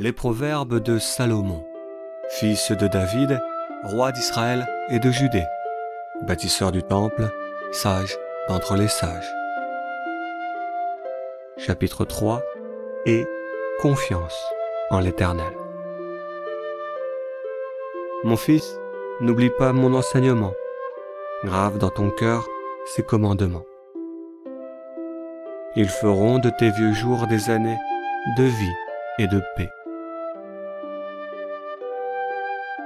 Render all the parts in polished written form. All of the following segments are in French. Les Proverbes de Salomon, fils de David, roi d'Israël et de Judée, bâtisseur du temple, sage d'entre les sages. Chapitre 3. Et confiance en l'Éternel. Mon fils, n'oublie pas mon enseignement, grave dans ton cœur ces commandements. Ils feront de tes vieux jours des années de vie et de paix.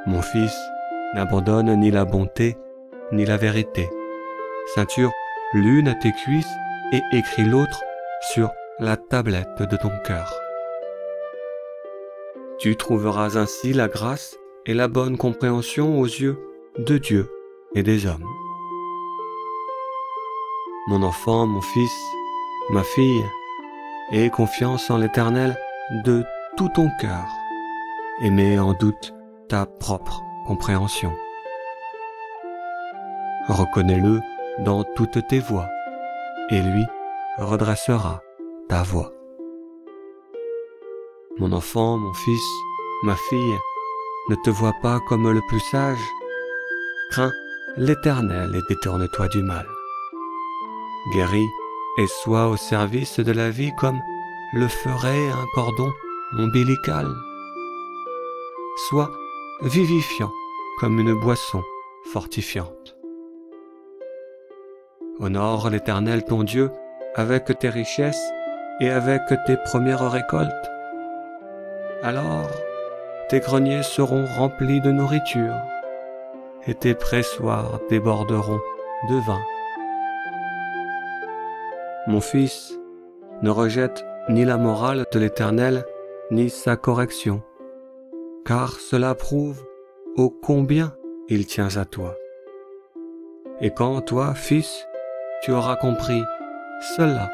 Mon fils, n'abandonne ni la bonté, ni la vérité. Ceinture l'une à tes cuisses et écris l'autre sur la tablette de ton cœur. Tu trouveras ainsi la grâce et la bonne compréhension aux yeux de Dieu et des hommes. Mon enfant, mon fils, ma fille, aie confiance en l'Éternel de tout ton cœur et mets en doute ta propre compréhension. Reconnais-le dans toutes tes voies, et lui redressera ta voie. Mon enfant, mon fils, ma fille, ne te vois pas comme le plus sage. Crains l'Éternel et détourne-toi du mal. Guéris et sois au service de la vie comme le ferait un cordon ombilical. Sois vivifiant comme une boisson fortifiante. Honore l'Éternel ton Dieu avec tes richesses et avec tes premières récoltes. Alors tes greniers seront remplis de nourriture et tes pressoirs déborderont de vin. Mon fils, ne rejette ni la morale de l'Éternel ni sa correction, car cela prouve ô combien il tient à toi. Et quand toi, fils, tu auras compris cela,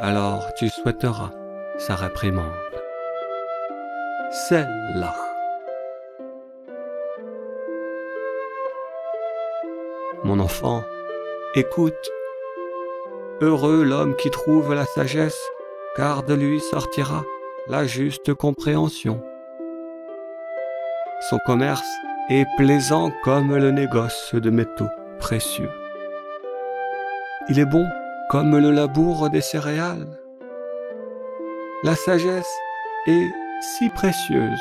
alors tu souhaiteras sa réprimande. Celle-là. Mon enfant, écoute. Heureux l'homme qui trouve la sagesse, car de lui sortira la juste compréhension. Son commerce est plaisant comme le négoce de métaux précieux. Il est bon comme le labour des céréales. La sagesse est si précieuse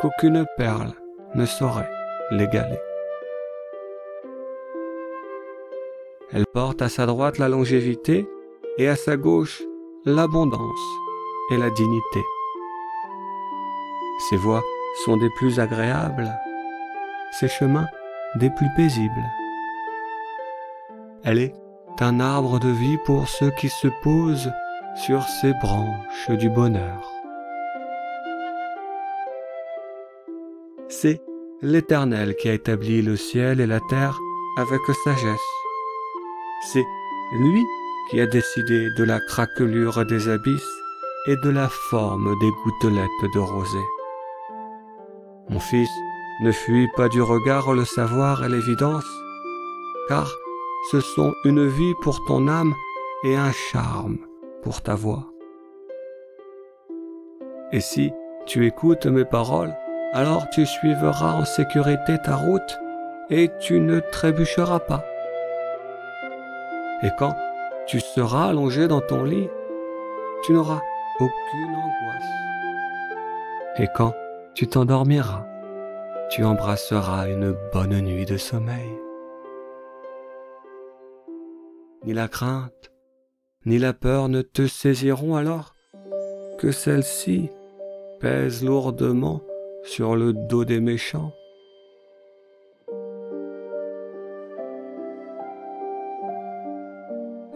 qu'aucune perle ne saurait l'égaler. Elle porte à sa droite la longévité et à sa gauche l'abondance et la dignité. Ses voies sont des plus agréables, ses chemins des plus paisibles. Elle est un arbre de vie pour ceux qui se posent sur ses branches du bonheur. C'est l'Éternel qui a établi le ciel et la terre avec sagesse. C'est lui qui a décidé de la craquelure des abysses et de la forme des gouttelettes de rosée. Mon fils, ne fuis pas du regard le savoir et l'évidence, car ce sont une vie pour ton âme et un charme pour ta voix. Et si tu écoutes mes paroles, alors tu suivras en sécurité ta route et tu ne trébucheras pas. Et quand tu seras allongé dans ton lit, tu n'auras aucune angoisse. Et quand tu t'endormiras, tu embrasseras une bonne nuit de sommeil. Ni la crainte, ni la peur ne te saisiront alors que celles-ci pèsent lourdement sur le dos des méchants.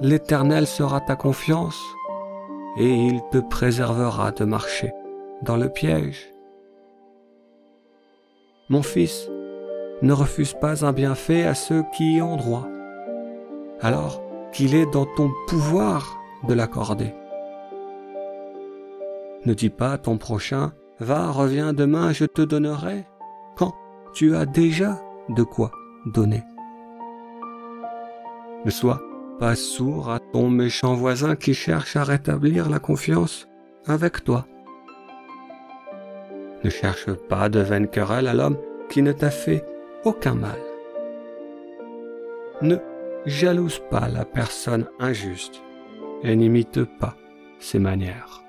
L'Éternel sera ta confiance et il te préservera de marcher dans le piège. Mon fils, ne refuse pas un bienfait à ceux qui y ont droit, alors qu'il est dans ton pouvoir de l'accorder. Ne dis pas à ton prochain, « Va, reviens demain, je te donnerai », quand tu as déjà de quoi donner. Ne sois pas sourd à ton méchant voisin qui cherche à rétablir la confiance avec toi. Ne cherche pas de vaines querelles à l'homme qui ne t'a fait aucun mal. Ne jalouse pas la personne injuste et n'imite pas ses manières.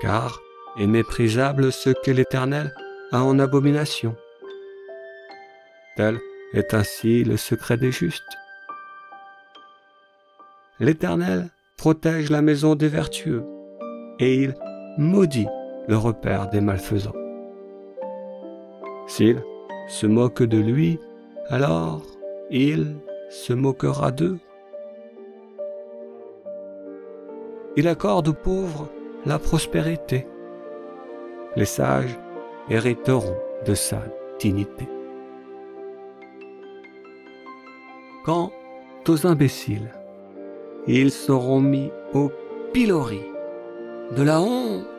Car est méprisable ce que l'Éternel a en abomination. Tel est ainsi le secret des justes. L'Éternel protège la maison des vertueux, et il maudit le repère des malfaisants. S'il se moque de lui, alors il se moquera d'eux. Il accorde aux pauvres la prospérité. Les sages hériteront de sa dignité. Quant aux imbéciles, ils seront mis au pilori, de la honte